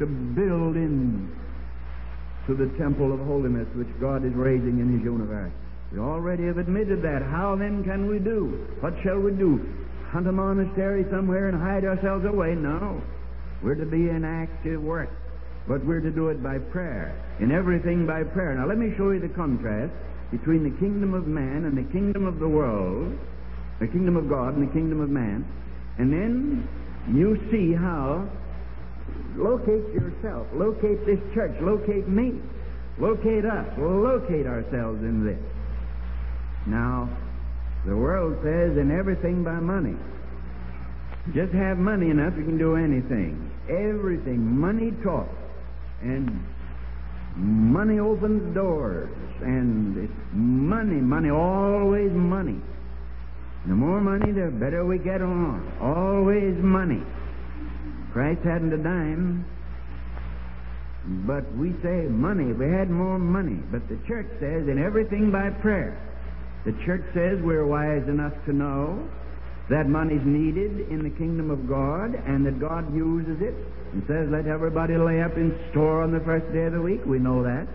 to build in to the temple of holiness which God is raising in His universe. We already have admitted that. How then can we do? What shall we do? Hunt a monastery somewhere and hide ourselves away? No. We're to be in active work, but we're to do it by prayer, in everything by prayer. Now let me show you the contrast between the kingdom of man and the kingdom of the world, the kingdom of God and the kingdom of man, and then you see how. Locate yourself, locate this church, locate me, locate us, locate ourselves in this. Now, the world says, in everything by money. Just have money enough, you can do anything. Everything, money talks, and money opens doors, and it's money, always money. The more money, the better we get on. Always money. Christ hadn't a dime, but we say money. We had more money, but the church says, in everything by prayer. The church says we're wise enough to know that money's needed in the kingdom of God and that God uses it and says, let everybody lay up in store on the first day of the week. We know that.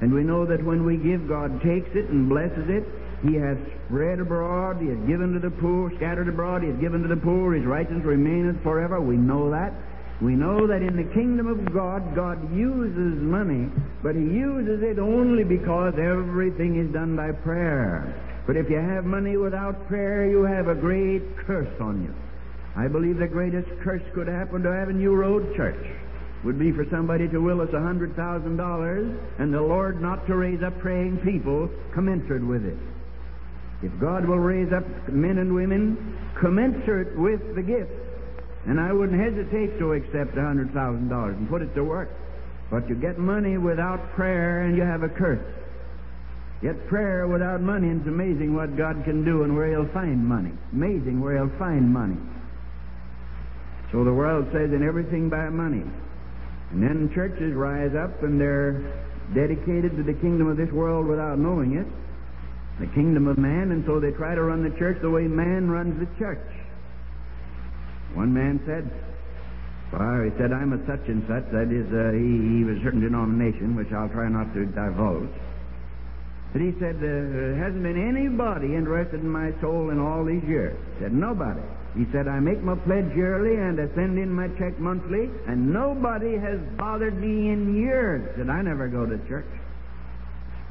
And we know that when we give, God takes it and blesses it. He has spread abroad, He has given to the poor, scattered abroad, He has given to the poor, His righteousness remaineth forever. We know that. We know that in the kingdom of God, God uses money, but He uses it only because everything is done by prayer. But if you have money without prayer, you have a great curse on you. I believe the greatest curse could happen to Avenue Road Church would be for somebody to will us $100,000 and the Lord not to raise up praying people commensurate with it. If God will raise up men and women commensurate with the gift, and I wouldn't hesitate to accept $100,000 and put it to work. But you get money without prayer and you have a curse. Get prayer without money, and it's amazing what God can do and where He'll find money. Amazing where He'll find money. So the world says, in everything by money. And then churches rise up and they're dedicated to the kingdom of this world without knowing it, the kingdom of man, and so they try to run the church the way man runs the church. One man said, well, he said, I'm a such and such, that is, he was a certain denomination, which I'll try not to divulge. But he said, there hasn't been anybody interested in my soul in all these years. He said, nobody. He said, I make my pledge yearly and I send in my check monthly, and nobody has bothered me in years. He said, I never go to church.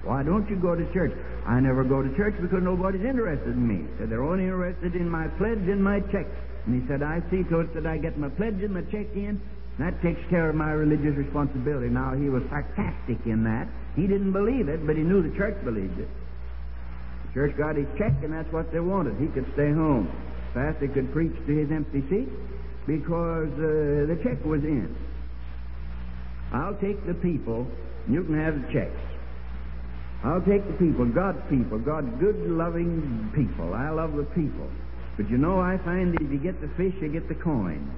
Why don't you go to church? I never go to church because nobody's interested in me. He said, they're only interested in my pledge and my check. And he said, I see to it that I get my pledge and my check in. That takes care of my religious responsibility. Now, he was sarcastic in that. He didn't believe it, but he knew the church believed it. The church got his check, and that's what they wanted. He could stay home. Pastor could preach to his empty seat because the check was in. I'll take the people, and you can have the checks. I'll take the people, God's good, loving people. I love the people. But you know, I find that if you get the fish, you get the coin.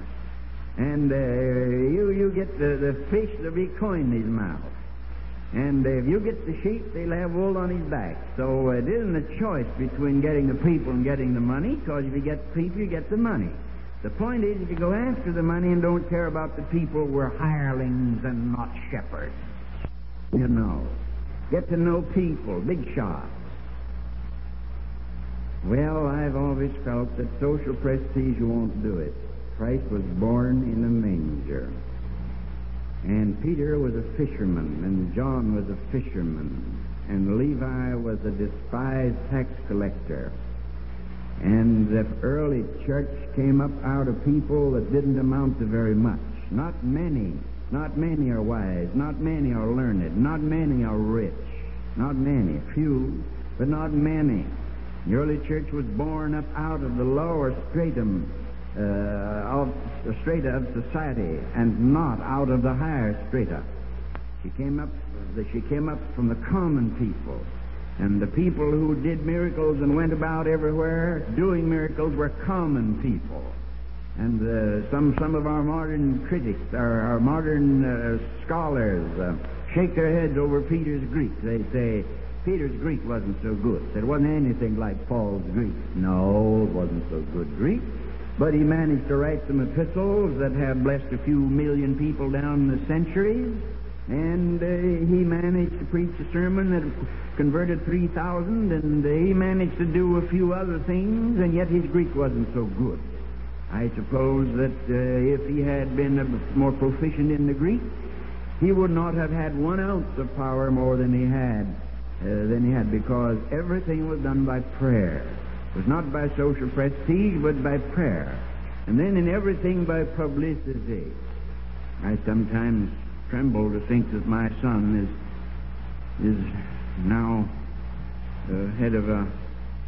And you get the fish, there'll be coin in his mouth. And if you get the sheep, they'll have wool on his back. So it isn't a choice between getting the people and getting the money, because if you get the people, you get the money. The point is, if you go after the money and don't care about the people, we're hirelings and not shepherds. You know. Get to know people, big shots. Well, I've always felt that social prestige won't do it. Christ was born in a manger. And Peter was a fisherman, and John was a fisherman, and Levi was a despised tax collector. And the early church came up out of people that didn't amount to very much. Not many. Not many are wise, not many are learned, not many are rich, not many, few, but not many. The early church was born up out of the lower stratum of the strata of society, and not out of the higher strata. She came up from the common people. And the people who did miracles and went about everywhere doing miracles were common people. And some of our modern critics, our modern scholars, shake their heads over Peter's Greek. They say, Peter's Greek wasn't so good. It wasn't anything like Paul's Greek. No, it wasn't so good Greek. But he managed to write some epistles that have blessed a few million people down the centuries. And he managed to preach a sermon that converted 3,000, and he managed to do a few other things, and yet his Greek wasn't so good. I suppose that if he had been more proficient in the Greek, he would not have had 1 ounce of power more than he had, because everything was done by prayer. It was not by social prestige, but by prayer. And then in everything by publicity. I sometimes tremble to think that my son is now head of a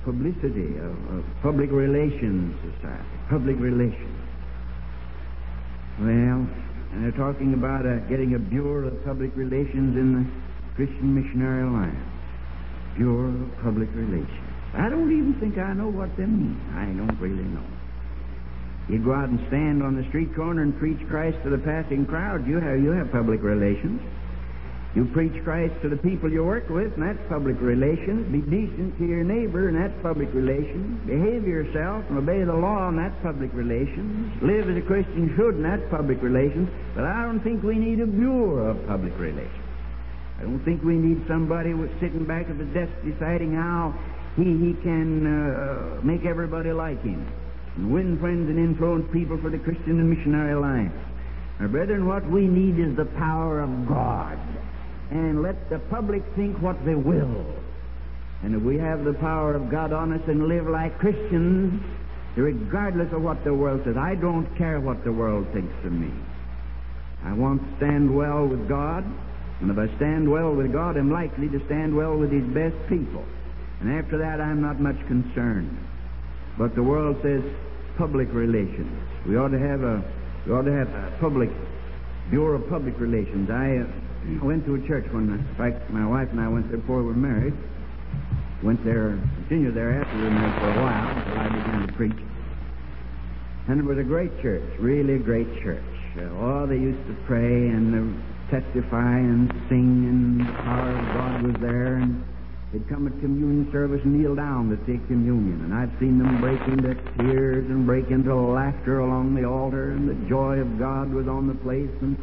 publicity, a public relations society, public relations. Well, and they're talking about getting a Bureau of Public Relations in the Christian Missionary Alliance. Bureau of Public Relations. I don't even think I know what they mean. I don't really know. You go out and stand on the street corner and preach Christ to the passing crowd. You have public relations. You preach Christ to the people you work with, and that's public relations. Be decent to your neighbor, and that's public relations. Behave yourself and obey the law, and that's public relations. Live as a Christian should, and that's public relations. But I don't think we need a Bureau of Public Relations. I don't think we need somebody sitting back at the desk deciding how he can make everybody like him and win friends and influence people for the Christian and Missionary Alliance. Now, brethren, what we need is the power of God. And let the public think what they will. And if we have the power of God on us and live like Christians, regardless of what the world says, I don't care what the world thinks of me. I want to stand well with God. And if I stand well with God, I'm likely to stand well with His best people. And after that, I'm not much concerned. But the world says public relations. We ought to have a public Bureau of Public Relations. I went to a church my wife and I went there before we were married. Went there, continued there after we were married for a while until I began to preach. And it was a great church, really a great church. They used to pray and testify and sing, and the power of God was there. And they'd come at communion service and kneel down to take communion. And I'd seen them break into tears and break into laughter along the altar, and the joy of God was on the place, and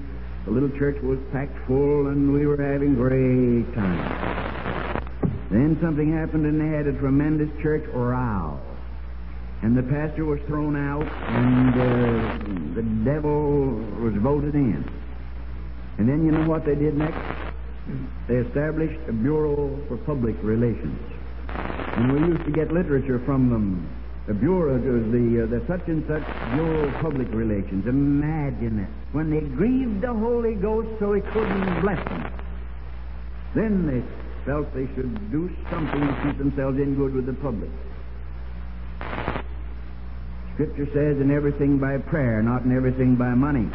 the little church was packed full, and we were having great time. Then something happened, and they had a tremendous church row. And the pastor was thrown out, and the devil was voted in. And then you know what they did next? They established a Bureau for Public Relations. And we used to get literature from them. The Bureau, it was the such and such Bureau of Public Relations. Imagine it. When they grieved the Holy Ghost so He couldn't bless them. Then they felt they should do something to keep themselves in good with the public. Scripture says, in everything by prayer, not in everything by money.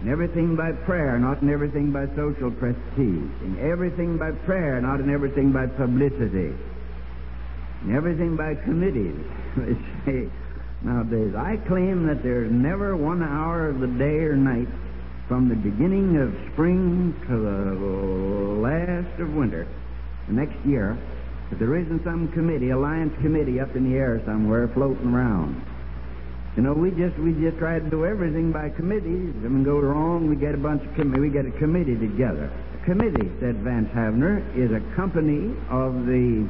In everything by prayer, not in everything by social prestige. In everything by prayer, not in everything by publicity. In everything by committees. They say nowadays, I claim that there's never 1 hour of the day or night from the beginning of spring to the last of winter, the next year, that there isn't some committee, alliance committee up in the air somewhere floating around. You know, we just try to do everything by committees. If we go wrong, we get a committee together. A committee, said Vance Havner, is a company of the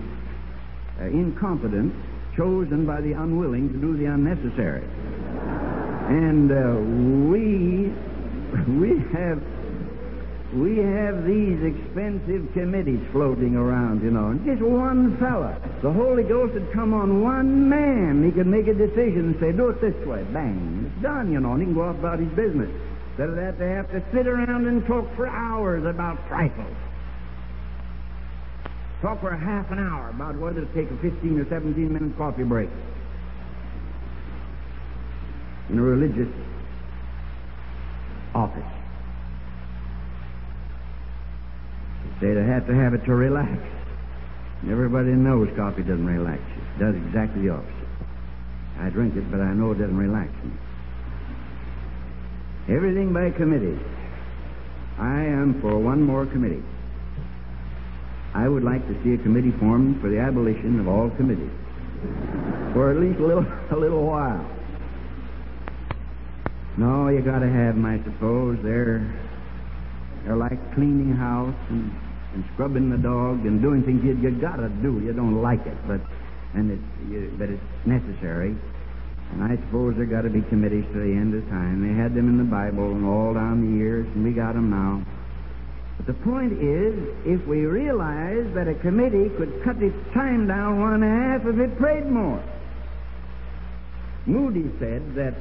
incompetent chosen by the unwilling to do the unnecessary. And we have these expensive committees floating around, you know. And just one fella. The Holy Ghost had come on one man. He could make a decision and say, do it this way. Bang. It's done, you know. And he can go off about his business. Instead of that, they have to sit around and talk for hours about trifles. Talk for half an hour about whether to take a 15 or 17-minute coffee break. In a religious office. They'd have to have it to relax. Everybody knows coffee doesn't relax you. It does exactly the opposite. I drink it, but I know it doesn't relax me. Everything by committee. I am for one more committee. I would like to see a committee formed for the abolition of all committees. For at least a little while. No, you got to have them, I suppose. They're like cleaning house and scrubbing the dog and doing things you got to do. You don't like it, but it's necessary. And I suppose there got to be committees to the end of time. They had them in the Bible and all down the years, and we got them now. But the point is, if we realize that a committee could cut its time down one half if it prayed more. Moody said that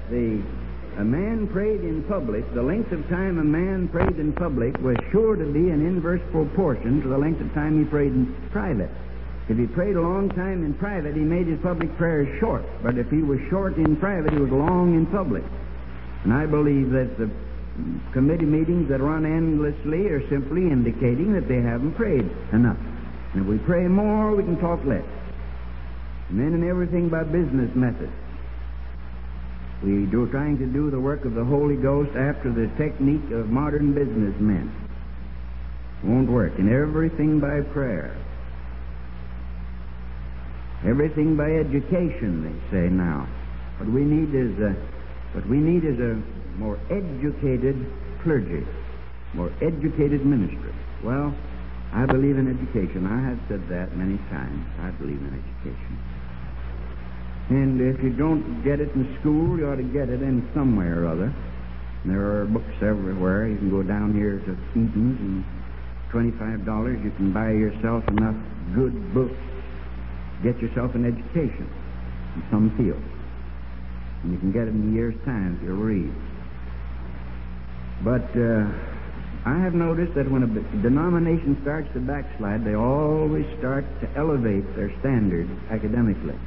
a man prayed in public, the length of time a man prayed in public was sure to be an inverse proportion to the length of time he prayed in private. If he prayed a long time in private, he made his public prayers short. But if he was short in private, he was long in public. And I believe that the committee meetings that run endlessly are simply indicating that they haven't prayed enough. And if we pray more, we can talk less. And then in everything by business methods. We are trying to do the work of the Holy Ghost after the technique of modern businessmen. Won't work. And everything by prayer. Everything by education, they say now. What we need is a more educated clergy, more educated ministry. Well, I believe in education. I have said that many times. I believe in education. And if you don't get it in school, you ought to get it in somewhere or other. And there are books everywhere. You can go down here to Eaton's and $25 you can buy yourself enough good books. Get yourself an education in some field. And you can get it in a year's time if you'll read. But I have noticed that when a denomination starts to backslide, they always start to elevate their standards academically.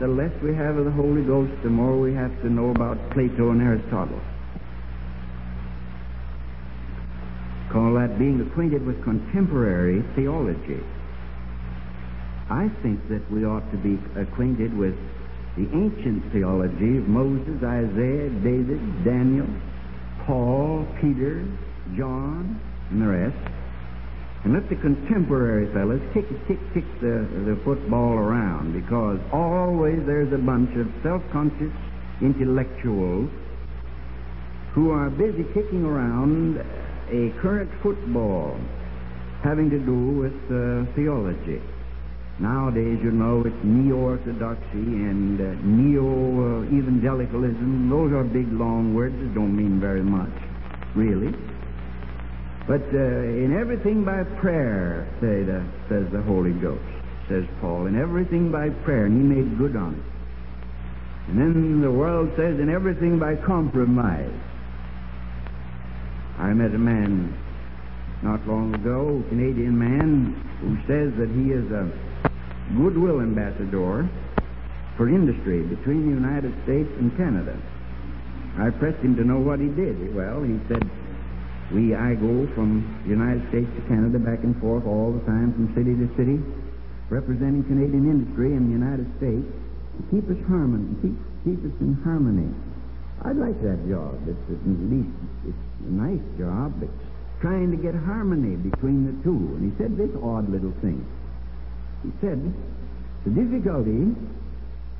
The less we have of the Holy Ghost, the more we have to know about Plato and Aristotle. Call that being acquainted with contemporary theology. I think that we ought to be acquainted with the ancient theology of Moses, Isaiah, David, Daniel, Paul, Peter, John, and the rest. And let the contemporary fellas kick the football around, because always there's a bunch of self-conscious intellectuals who are busy kicking around a current football having to do with theology. Nowadays, you know, it's neo-orthodoxy and neo-evangelicalism. Those are big, long words that don't mean very much, really. But in everything by prayer, says the Holy Ghost, says Paul, in everything by prayer, and he made good on it. And then the world says in everything by compromise. I met a man not long ago, a Canadian man, who says that he is a goodwill ambassador for industry between the United States and Canada. I pressed him to know what he did. Well, he said, I go from the United States to Canada back and forth all the time from city to city, representing Canadian industry in the United States to keep us in harmony. I'd like that job. It's a nice job. It's trying to get harmony between the two. And he said this odd little thing. He said, the difficulty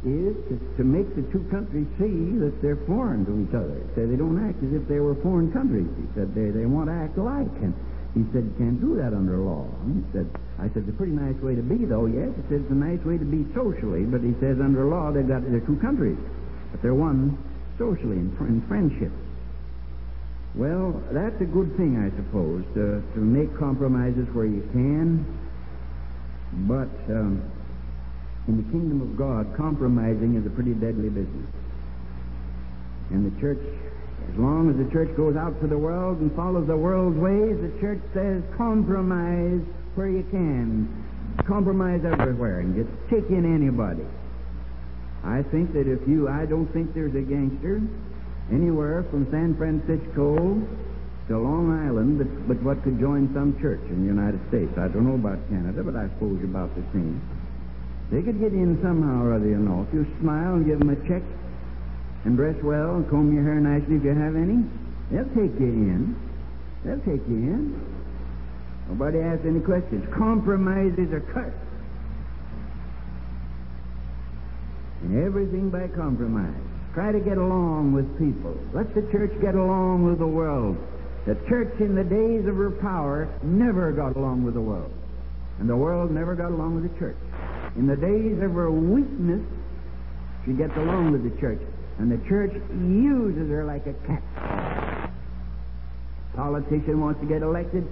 is to make the two countries see that they're foreign to each other. He said, they don't act as if they were foreign countries. He said, they want to act alike. And he said, you can't do that under law. And he said, it's a pretty nice way to be, though, yes. He said, it's a nice way to be socially, but he says, under law, they're two countries. But they're one socially in friendship. Well, that's a good thing, I suppose, to make compromises where you can. But in the kingdom of God, compromising is a pretty deadly business. And the church, as long as the church goes out to the world and follows the world's ways, the church says compromise where you can. Compromise everywhere and just take in anybody. I think that I don't think there's a gangster anywhere from San Francisco to Long Island, but what could join some church in the United States. I don't know about Canada, but I suppose about the same. They could get in somehow or other, you know. If you smile and give them a check and dress well and comb your hair nicely if you have any, they'll take you in. They'll take you in. Nobody asks any questions. Compromise is a curse. And everything by compromise. Try to get along with people. Let the church get along with the world. The church in the days of her power never got along with the world. And the world never got along with the church. In the days of her weakness, she gets along with the church. And the church uses her like a cat. Politician wants to get elected,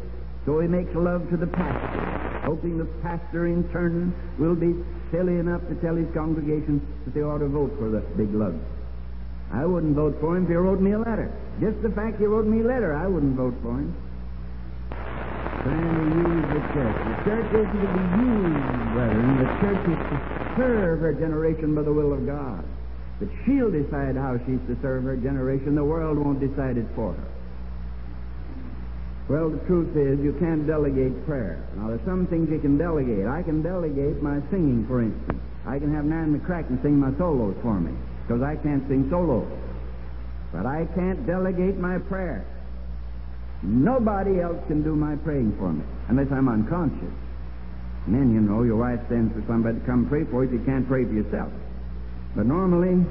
so he makes love to the pastor, hoping the pastor in turn will be silly enough to tell his congregation that they ought to vote for the big lug. I wouldn't vote for him if he wrote me a letter. Just the fact he wrote me a letter, I wouldn't vote for him. Trying to use the church. The church isn't to be used, brethren. The church is to serve her generation by the will of God. But she'll decide how she's to serve her generation. The world won't decide it for her. Well, the truth is, you can't delegate prayer. Now, there's some things you can delegate. I can delegate my singing, for instance. I can have Nan McCracken sing my solos for me, because I can't sing solos. But I can't delegate my prayer. Nobody else can do my praying for me, unless I'm unconscious. And then, you know, your wife sends for somebody to come pray for you if you can't pray for yourself. But normally,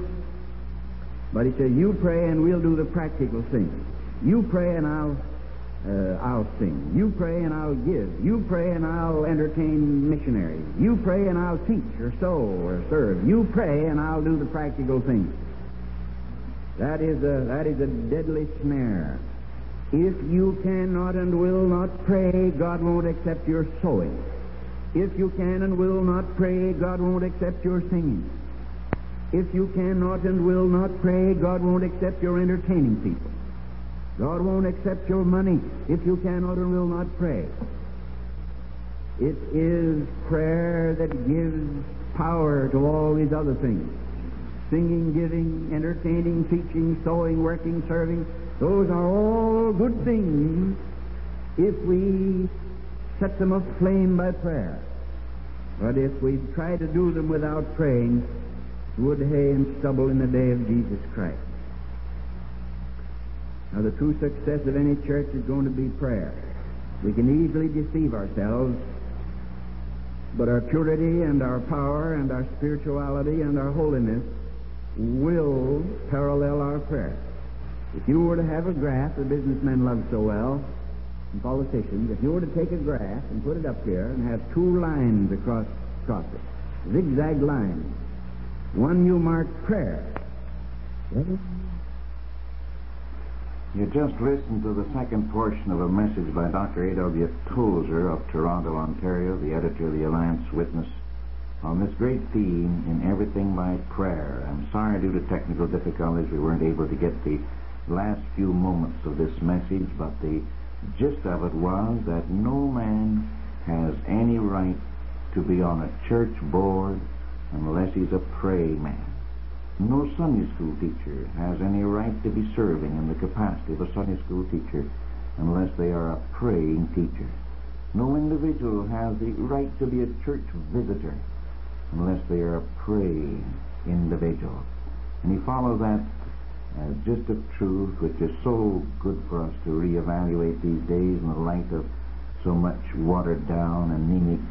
but he says, you pray and we'll do the practical singing. You pray and I'll sing. You pray and I'll give. You pray and I'll entertain missionaries. You pray and I'll teach or sow or serve. You pray and I'll do the practical thing. That is a deadly snare. If you cannot and will not pray, God won't accept your sowing. If you can and will not pray, God won't accept your singing. If you cannot and will not pray, God won't accept your entertaining people. God won't accept your money if you cannot and will not pray. It is prayer that gives power to all these other things. Singing, giving, entertaining, teaching, sewing, working, serving. Those are all good things if we set them aflame by prayer. But if we try to do them without praying, wood, hay, and stubble in the day of Jesus Christ. Now, the true success of any church is going to be prayer. We can easily deceive ourselves, but our purity and our power and our spirituality and our holiness will parallel our prayer. If you were to have a graph that businessmen love so well, and politicians, if you were to take a graph and put it up here and have two lines across it, zigzag lines, one you mark prayer. You just listened to the second portion of a message by Dr. A.W. Tozer of Toronto, Ontario, the editor of the Alliance Witness, on this great theme, in everything by prayer. I'm sorry, due to technical difficulties, we weren't able to get the last few moments of this message, but the gist of it was that no man has any right to be on a church board unless he's a praying man. No Sunday school teacher has any right to be serving in the capacity of a Sunday school teacher unless they are a praying teacher. No individual has the right to be a church visitor unless they are a praying individual. And he followed that gist of truth, which is so good for us to reevaluate these days in the light of so much watered-down, anemic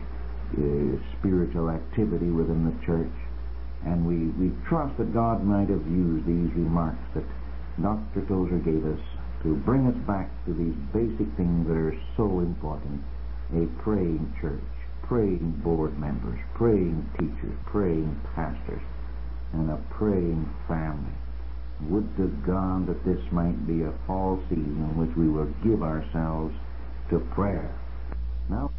spiritual activity within the church. And we trust that God might have used these remarks that Dr. Tozer gave us to bring us back to these basic things that are so important. A praying church, praying board members, praying teachers, praying pastors, and a praying family. Would to God that this might be a fall season in which we will give ourselves to prayer. Now...